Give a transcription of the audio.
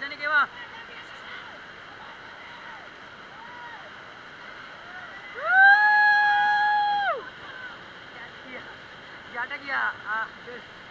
Sending it off. Woo! Yeah, yeah, yeah.